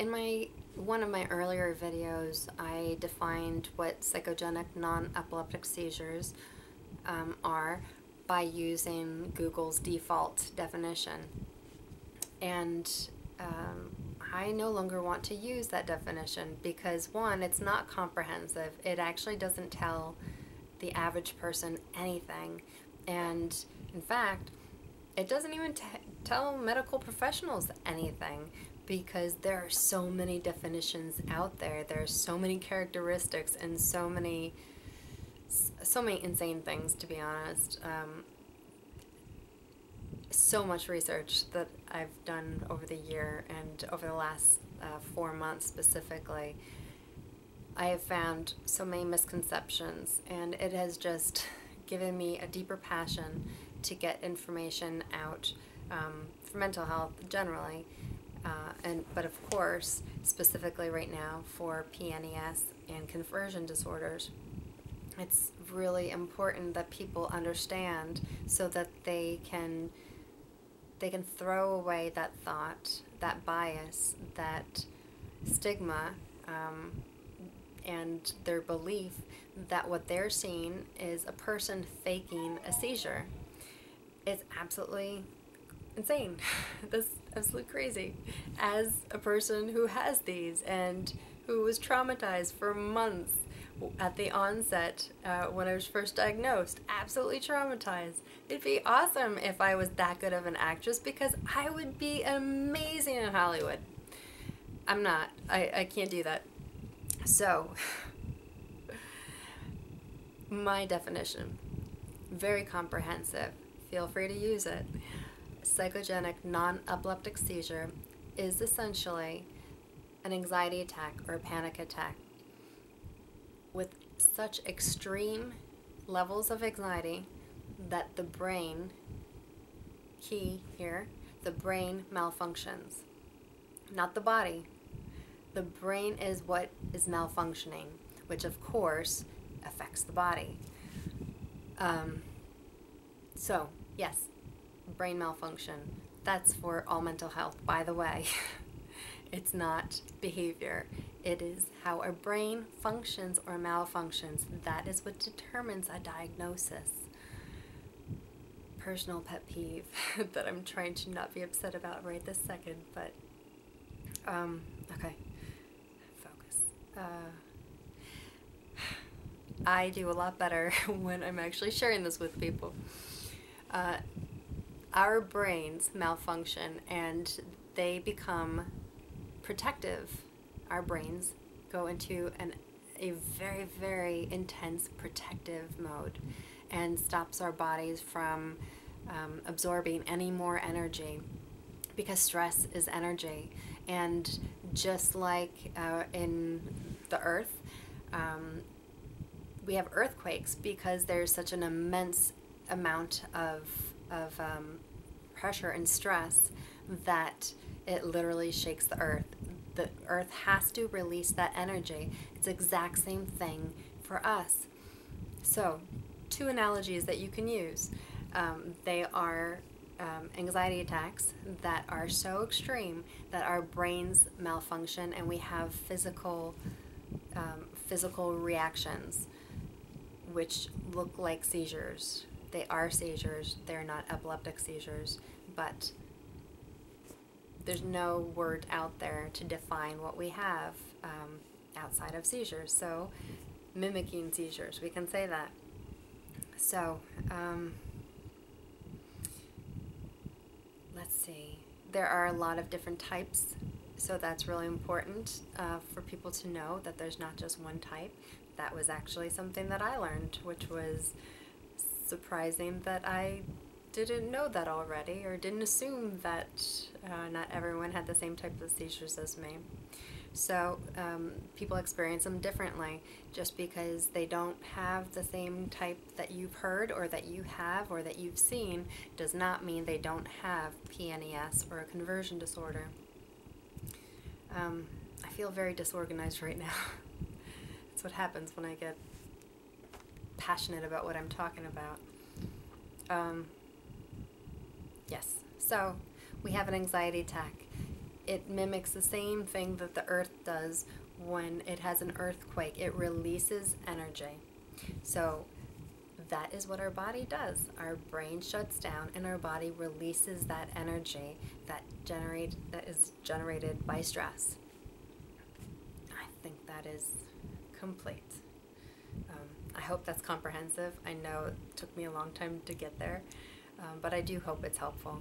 In one of my earlier videos, I defined what psychogenic non-epileptic seizures are by using Google's default definition. And I no longer want to use that definition because, one, it's not comprehensive. It actually doesn't tell the average person anything. And in fact, it doesn't even tell medical professionals anything, because there are so many definitions out there. There are so many characteristics and so many insane things, to be honest. So much research that I've done over the year and over the last 4 months specifically. I have found so many misconceptions, and it has just given me a deeper passion to get information out for mental health generally, but of course specifically right now for PNES and conversion disorders. It's really important that people understand so that they can throw away that thought, that bias, that stigma, and their belief that what they're seeing is a person faking a seizure. It's absolutely insane. That's absolutely crazy. As a person who has these and who was traumatized for months at the onset when I was first diagnosed, absolutely traumatized. It'd be awesome if I was that good of an actress, because I would be amazing in Hollywood. I'm not. I can't do that. So, my definition, very comprehensive, feel free to use it. Psychogenic non-epileptic seizure is essentially an anxiety attack or a panic attack with such extreme levels of anxiety that the brain, key here, the brain malfunctions, not the body. The brain is what is malfunctioning, which of course affects the body. So yes, brain malfunction, that's for all mental health, by the way. It's not behavior. It is how a brain functions or malfunctions. That is what determines a diagnosis. Personal pet peeve that I'm trying to not be upset about right this second, but okay. I do a lot better when I'm actually sharing this with people. Our brains malfunction and they become protective. Our brains go into a very, very intense protective mode and stops our bodies from absorbing any more energy, because stress is energy. And just like in the earth, we have earthquakes because there's such an immense amount of pressure and stress that it literally shakes the earth. The earth has to release that energy. It's the exact same thing for us. So, two analogies that you can use. They are anxiety attacks that are so extreme that our brains malfunction and we have physical reactions, which look like seizures. They are seizures. They're not epileptic seizures, but there's no word out there to define what we have outside of seizures. So, mimicking seizures, we can say that. So, let's see. There are a lot of different types, so that's really important for people to know that there's not just one type. That was actually something that I learned, which was surprising that I didn't know that already, or didn't assume that not everyone had the same type of seizures as me. So people experience them differently. Just because they don't have the same type that you've heard or that you have or that you've seen does not mean they don't have PNES or a conversion disorder. I feel very disorganized right now. That's what happens when I get passionate about what I'm talking about. Yes, so we have an anxiety attack. it mimics the same thing that the earth does when it has an earthquake. It releases energy. So that is what our body does. Our brain shuts down and our body releases that energy that is generated by stress. I think that is complete. I hope that's comprehensive. I know it took me a long time to get there, but I do hope it's helpful.